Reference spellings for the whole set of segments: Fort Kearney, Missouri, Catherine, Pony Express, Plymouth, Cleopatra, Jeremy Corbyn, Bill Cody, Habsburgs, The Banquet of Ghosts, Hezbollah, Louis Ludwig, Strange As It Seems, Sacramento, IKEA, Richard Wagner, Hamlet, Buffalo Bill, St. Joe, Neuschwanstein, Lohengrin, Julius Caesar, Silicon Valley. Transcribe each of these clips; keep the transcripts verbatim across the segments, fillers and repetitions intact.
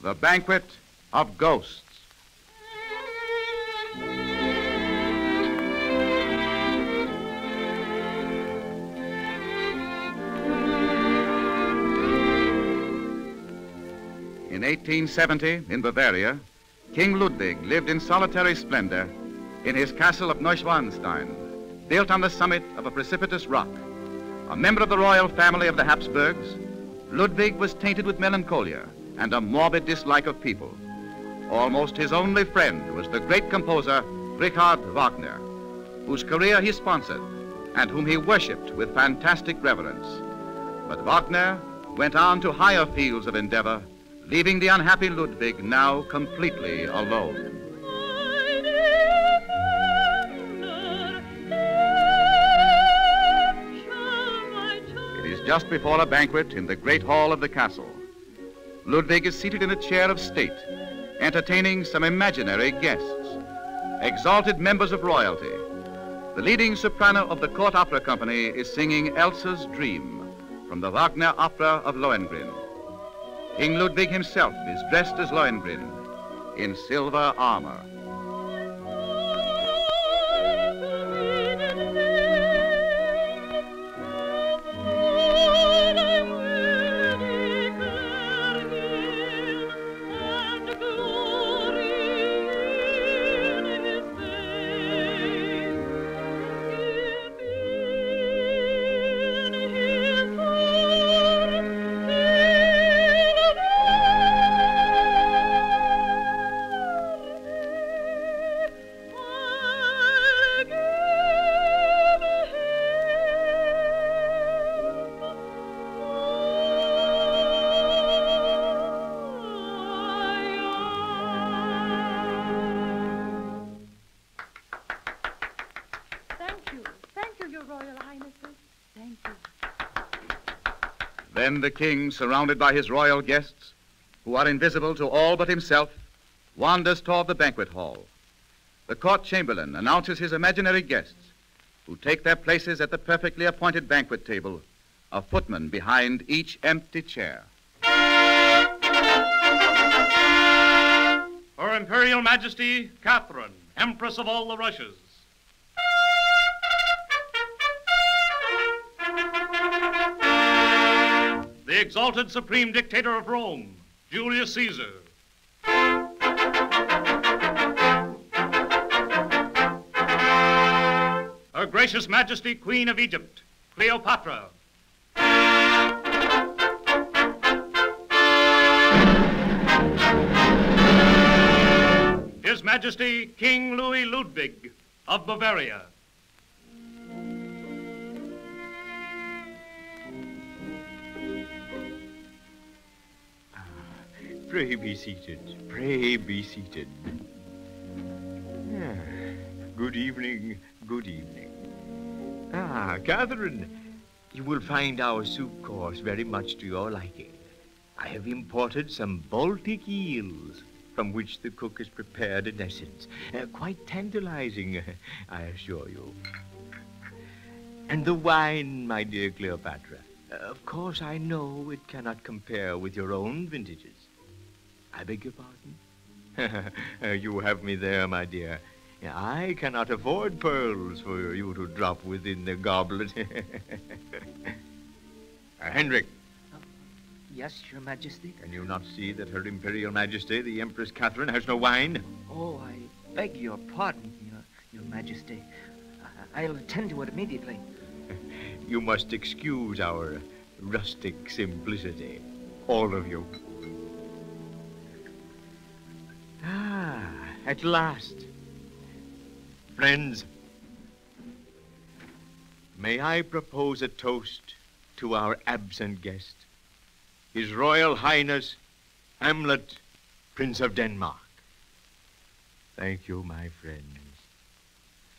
The Banquet of Ghosts. In eighteen seventy, in Bavaria, King Ludwig lived in solitary splendor in his castle of Neuschwanstein, built on the summit of a precipitous rock. A member of the royal family of the Habsburgs, Ludwig was tainted with melancholia and a morbid dislike of people. Almost his only friend was the great composer Richard Wagner, whose career he sponsored and whom he worshipped with fantastic reverence. But Wagner went on to higher fields of endeavor, leaving the unhappy Ludwig now completely alone. It is just before a banquet in the great hall of the castle. Ludwig is seated in a chair of state, entertaining some imaginary guests, exalted members of royalty. The leading soprano of the court opera company is singing Elsa's Dream from the Wagner opera of Lohengrin. King Ludwig himself is dressed as Lohengrin in silver armor. Then the king, surrounded by his royal guests, who are invisible to all but himself, wanders toward the banquet hall. The court chamberlain announces his imaginary guests, who take their places at the perfectly appointed banquet table, a footman behind each empty chair. Her Imperial Majesty, Catherine, Empress of all the Russias. The exalted supreme dictator of Rome, Julius Caesar. Her Gracious Majesty, Queen of Egypt, Cleopatra. His Majesty, King Louis Ludwig of Bavaria. Pray be seated. Pray be seated. Ah, good evening. Good evening. Ah, Catherine, you will find our soup course very much to your liking. I have imported some Baltic eels, from which the cook has prepared an essence. Uh, quite tantalizing, I assure you. And the wine, my dear Cleopatra. Uh, of course, I know it cannot compare with your own vintages. I beg your pardon? uh, you have me there, my dear. I cannot afford pearls for you to drop within the goblet. uh, Hendrik. Oh, yes, Your Majesty. Can you not see that Her Imperial Majesty, the Empress Catherine, has no wine? Oh, I beg your pardon, Your, your Majesty. I, I'll attend to it immediately. You must excuse our rustic simplicity, all of you. Ah, at last. Friends, may I propose a toast to our absent guest, His Royal Highness Hamlet, Prince of Denmark. Thank you, my friends.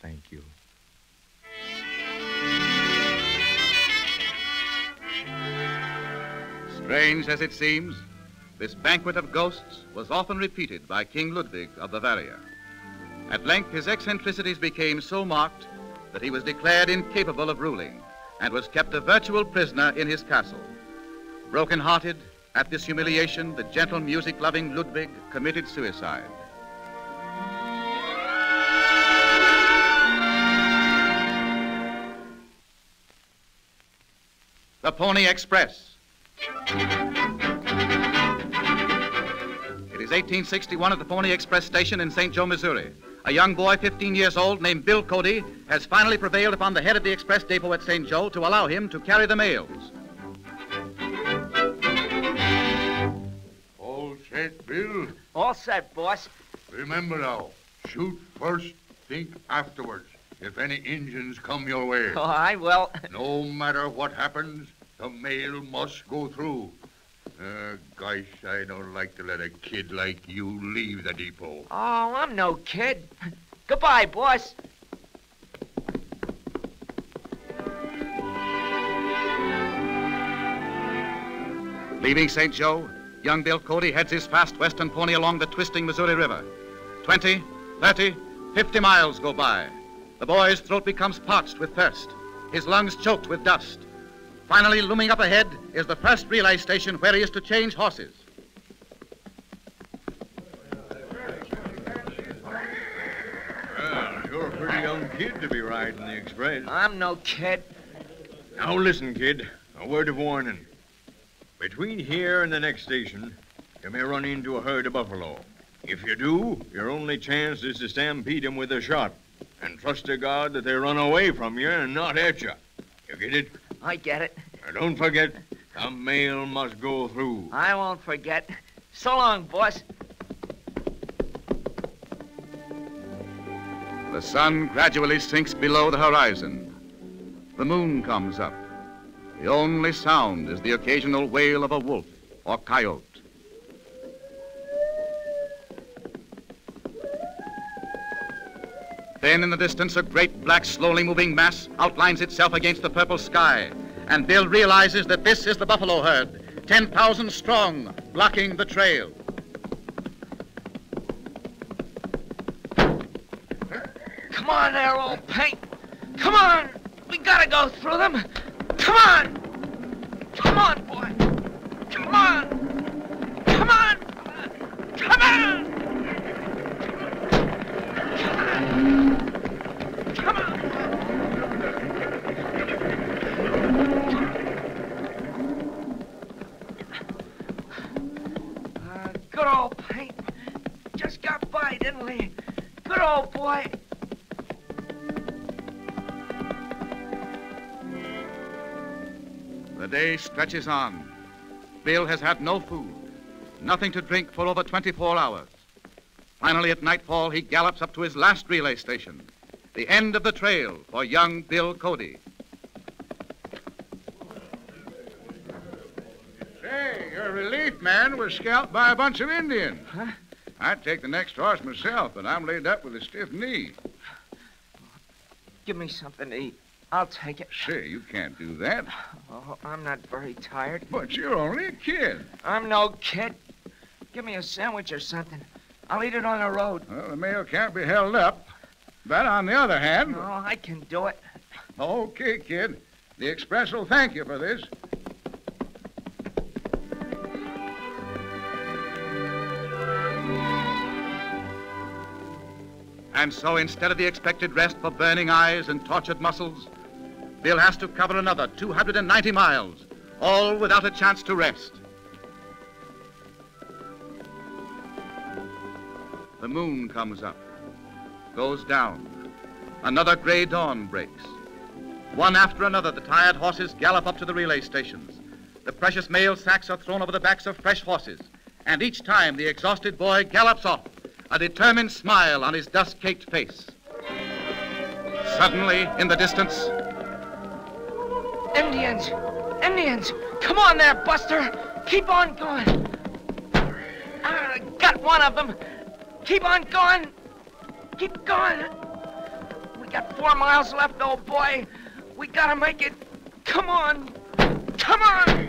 Thank you. Strange as it seems, this banquet of ghosts was often repeated by King Ludwig of Bavaria. At length, his eccentricities became so marked that he was declared incapable of ruling and was kept a virtual prisoner in his castle. Broken-hearted, At this humiliation, the gentle, music-loving Ludwig committed suicide. The Pony Express. It is eighteen sixty-one at the Pony Express station in Saint Joe, Missouri. A young boy, fifteen years old, named Bill Cody, has finally prevailed upon the head of the express depot at Saint Joe to allow him to carry the mails. All set, Bill? All set, boss. Remember now, shoot first, think afterwards. If any Indians come your way. Oh, I will. No matter what happens, the mail must go through. Uh, gosh, I don't like to let a kid like you leave the depot. Oh, I'm no kid. Goodbye, boss. Leaving Saint Joe, young Bill Cody heads his fast western pony along the twisting Missouri River. Twenty, thirty, fifty miles go by. The boy's throat becomes parched with thirst. His lungs choked with dust. Finally, looming up ahead is the first relay station where he is to change horses. Well, you're a pretty young kid to be riding the express. I'm no kid. Now listen, kid, a word of warning. Between here and the next station, you may run into a herd of buffalo. If you do, your only chance is to stampede them with a shot. And trust to God that they run away from you and not at you. You get it? I get it. Now don't forget, the mail must go through. I won't forget. So long, boss. The sun gradually sinks below the horizon. The moon comes up. The only sound is the occasional wail of a wolf or coyote. Then in the distance, a great black, slowly moving mass outlines itself against the purple sky. And Bill realizes that this is the buffalo herd, ten thousand strong, blocking the trail. Come on there, old Pink. Come on. We gotta go through them. Come on. Come on, boy. Come on. Come on. Come on. The day stretches on. Bill has had no food, nothing to drink for over twenty-four hours. Finally, at nightfall, he gallops up to his last relay station, the end of the trail for young Bill Cody. Say, your relief man was scalped by a bunch of Indians. Huh? I'd take the next horse myself, but I'm laid up with a stiff knee. Give me something to eat. I'll take it. Say, you can't do that. Oh, I'm not very tired. But you're only a kid. I'm no kid. Give me a sandwich or something. I'll eat it on the road. Well, the mail can't be held up. But on the other hand... No, I can do it. Okay, kid. The express will thank you for this. And so, instead of the expected rest for burning eyes and tortured muscles, Bill has to cover another two hundred ninety miles, all without a chance to rest. The moon comes up, goes down. Another gray dawn breaks. One after another, the tired horses gallop up to the relay stations. The precious mail sacks are thrown over the backs of fresh horses, and each time the exhausted boy gallops off, a determined smile on his dust-caked face. Suddenly, in the distance... Indians! Indians! Come on there, Buster! Keep on going! I got one of them! Keep on going! Keep going! We got four miles left, old boy. We gotta make it. Come on! Come on!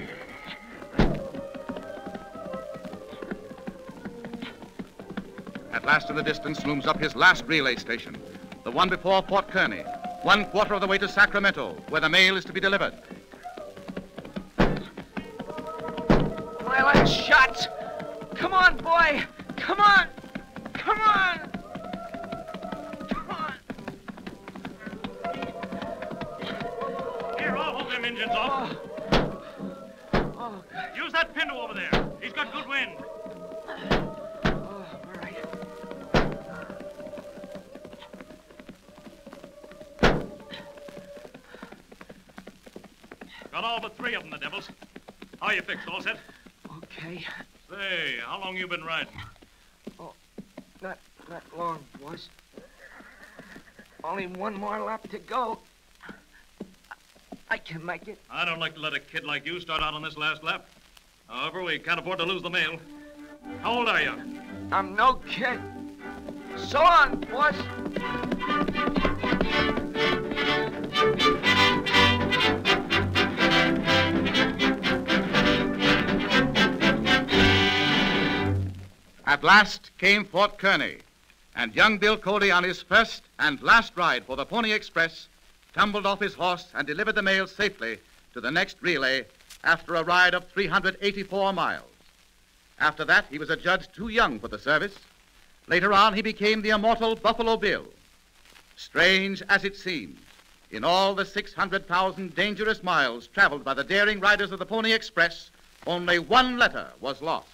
At last in the distance looms up his last relay station, the one before Fort Kearney. One quarter of the way to Sacramento, where the mail is to be delivered. Well, I Come on, boy! Come on! Come on! Come on! Here, I'll hold them engines off. Oh. Oh, God. Use that pinto over there. He's got good wind. Got all but three of them, the devils. How are you fixed? All set? Okay. Say, how long you been riding? Oh, not, not long, boys. Only one more lap to go. I can make it. I don't like to let a kid like you start out on this last lap. However, we can't afford to lose the mail. How old are you? I'm no kid. So long, boys. At last came Fort Kearney, and young Bill Cody, on his first and last ride for the Pony Express, tumbled off his horse and delivered the mail safely to the next relay after a ride of three hundred eighty-four miles. After that, he was adjudged too young for the service. Later on, he became the immortal Buffalo Bill. Strange as it seems, in all the six hundred thousand dangerous miles traveled by the daring riders of the Pony Express, only one letter was lost.